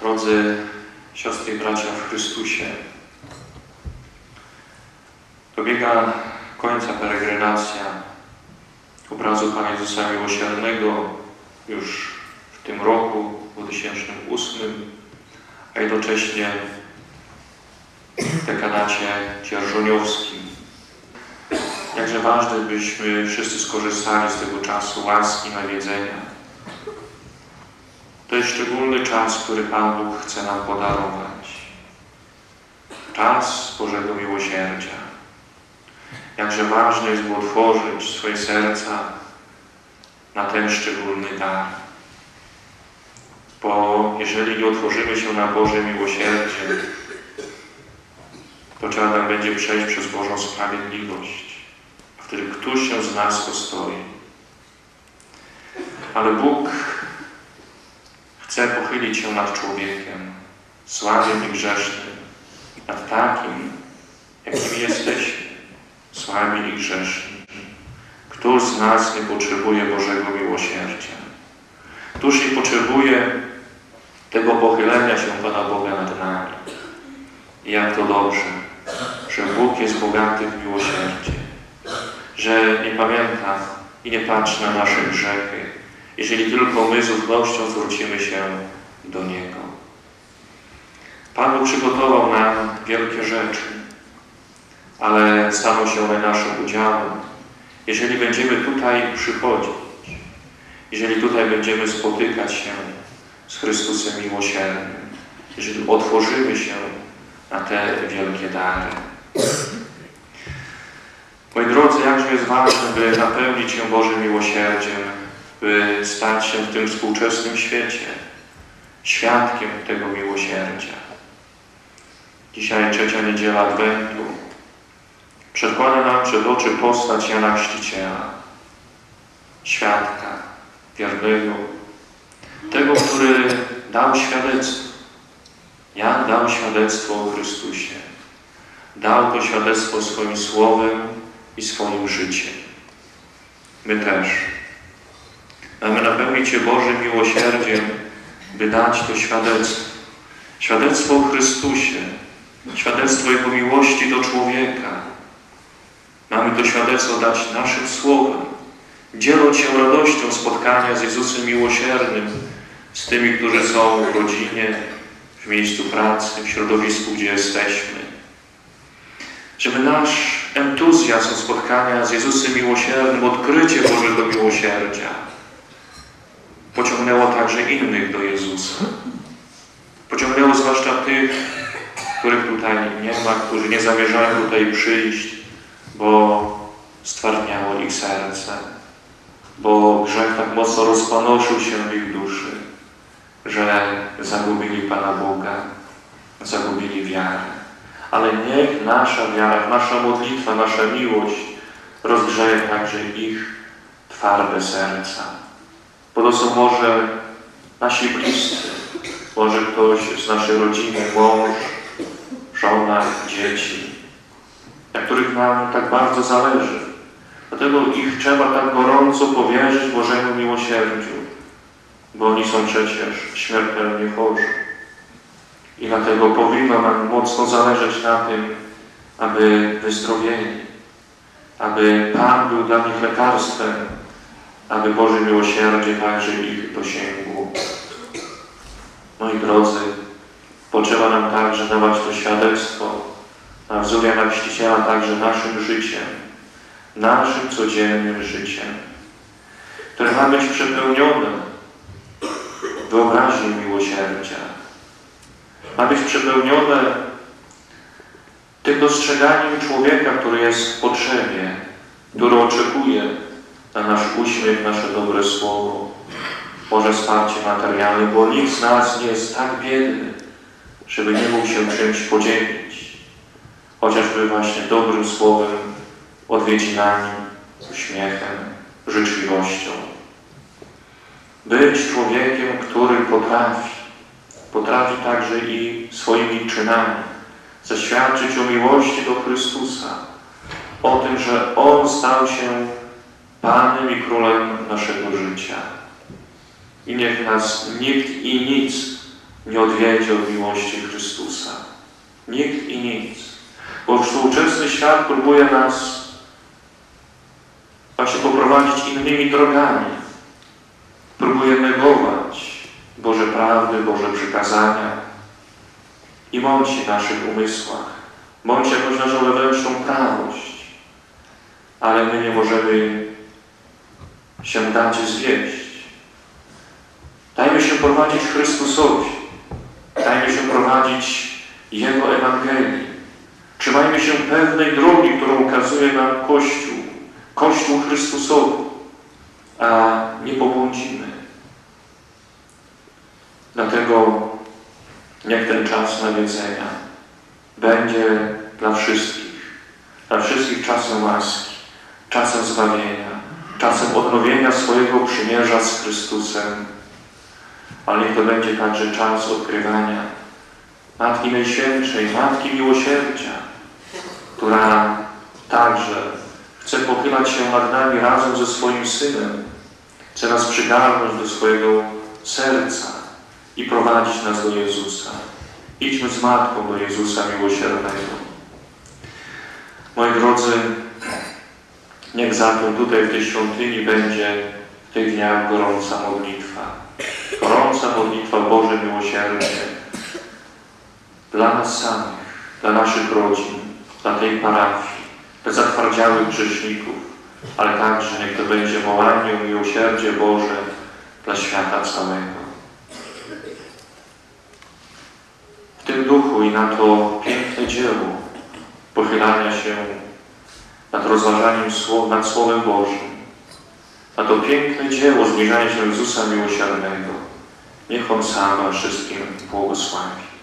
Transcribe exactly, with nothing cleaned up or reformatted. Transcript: Drodzy siostry i bracia w Chrystusie, dobiega końca peregrinacja obrazu Pana Jezusa Miłosiernego już w tym roku dwa tysiące ósmym, a jednocześnie w dekanacie dzierżoniowskim. Jakże ważne, byśmy wszyscy skorzystali z tego czasu łaski nawiedzenia. To jest szczególny czas, który Pan Bóg chce nam podarować. Czas Bożego miłosierdzia. Jakże ważne jest, by otworzyć swoje serca na ten szczególny dar. Bo jeżeli nie otworzymy się na Boże miłosierdzie, to trzeba nam będzie przejść przez Bożą sprawiedliwość, w której któż się z nas ostoi. Ale Bóg chce pochylić się nad człowiekiem, słabym i grzesznym, nad takim, jakim jesteśmy, słabi i grzeszni. Któż z nas nie potrzebuje Bożego miłosierdzia? Któż nie potrzebuje tego pochylenia się Pana Boga nad nami? I jak to dobrze, że Bóg jest bogaty w miłosierdzie, że nie pamięta i nie patrzy na nasze grzechy, jeżeli tylko my z ufnością zwrócimy się do Niego. Pan Bóg przygotował nam wielkie rzeczy, ale staną się one naszym udziałem. Jeżeli będziemy tutaj przychodzić, jeżeli tutaj będziemy spotykać się z Chrystusem Miłosiernym, jeżeli otworzymy się na te wielkie dary. Moi drodzy, jakże jest ważne, by napełnić się Bożym miłosierdziem, by stać się w tym współczesnym świecie świadkiem tego miłosierdzia. Dzisiaj trzecia niedziela Adwentu przedkłada nam przed oczy postać Jana Chrzciciela, świadka, wiernego, tego, który dał świadectwo. Jan dał świadectwo o Chrystusie. Dał to świadectwo swoim słowem i swoim życiem. My też mamy napełnić się Bożym miłosierdziem, by dać to świadectwo. Świadectwo o Chrystusie, świadectwo Jego miłości do człowieka. Mamy to świadectwo dać naszym słowem, dzieląc się radością spotkania z Jezusem Miłosiernym, z tymi, którzy są w rodzinie, w miejscu pracy, w środowisku, gdzie jesteśmy. Żeby nasz entuzjazm spotkania z Jezusem Miłosiernym, odkrycie Bożego miłosierdzia pociągnęło także innych do Jezusa. Pociągnęło zwłaszcza tych, których tutaj nie ma, którzy nie zamierzają tutaj przyjść, bo stwardniało ich serce, bo grzech tak mocno rozpanoszył się w ich duszy, że zagubili Pana Boga, zagubili wiarę. Ale niech nasza wiara, nasza modlitwa, nasza miłość rozgrzeje także ich twarde serca. Bo to są może nasi bliscy, może ktoś z naszej rodziny, mąż, żona, dzieci, na których nam tak bardzo zależy. Dlatego ich trzeba tak gorąco powierzyć Bożemu miłosierdziu, bo oni są przecież śmiertelnie chorzy. I dlatego powinno nam mocno zależeć na tym, aby wyzdrowieli, aby Pan był dla nich lekarstwem, aby Boże miłosierdzie także ich dosięgło. Moi drodzy, potrzeba nam także dawać to świadectwo na wzór Jana Chrzciciela także naszym życiem, naszym codziennym życiem, które ma być przepełnione wyobraźni miłosierdzia. Ma być przepełnione tym dostrzeganiem człowieka, który jest w potrzebie, który oczekuje na nasz uśmiech, nasze dobre słowo, może wsparcie materialne, bo nikt z nas nie jest tak biedny, żeby nie mógł się czymś podzielić. Chociażby właśnie dobrym słowem, odwiedzinami, uśmiechem, życzliwością. Być człowiekiem, który potrafi, potrafi także i swoimi czynami zaświadczyć o miłości do Chrystusa, o tym, że On stał się Panem i Królem naszego życia. I niech nas nikt i nic nie odwiedzie od miłości Chrystusa. Nikt i nic. Bo współczesny świat próbuje nas właśnie poprowadzić innymi drogami. Próbuje negować Boże prawdy, Boże przykazania i mąci w naszych umysłach. Mąci jakąś naszą wewnętrzną prawość. Ale my nie możemy się dać zwieść. Dajmy się prowadzić Chrystusowi. Dajmy się prowadzić Jego Ewangelii. Trzymajmy się pewnej drogi, którą ukazuje nam Kościół. Kościół Chrystusowy. A nie pobłądzimy. Dlatego niech ten czas nawiedzenia będzie dla wszystkich. Dla wszystkich czasem łaski, czasem zbawienia, czasem odnowienia swojego przymierza z Chrystusem. Ale niech to będzie także czas odkrywania Matki Najświętszej, Matki Miłosierdzia, która także chce pochylać się nad nami razem ze swoim Synem, chce nas przygarnąć do swojego serca i prowadzić nas do Jezusa. Idźmy z Matką do Jezusa Miłosiernego. Moi drodzy, niech zatem tutaj w tej świątyni będzie w tych dniach gorąca modlitwa. Gorąca modlitwa Boże Miłosierdzie dla nas samych, dla naszych rodzin, dla tej parafii, dla zatwardziałych grzeszników, ale także niech to będzie wołanie o miłosierdzie Boże dla świata całego. W tym duchu i na to piękne dzieło pochylania się nad rozważaniem słow, nad Słowem Bożym, na to piękne dzieło zbliżania się Jezusa Miłosiernego, niech On sam nam wszystkim błogosławi.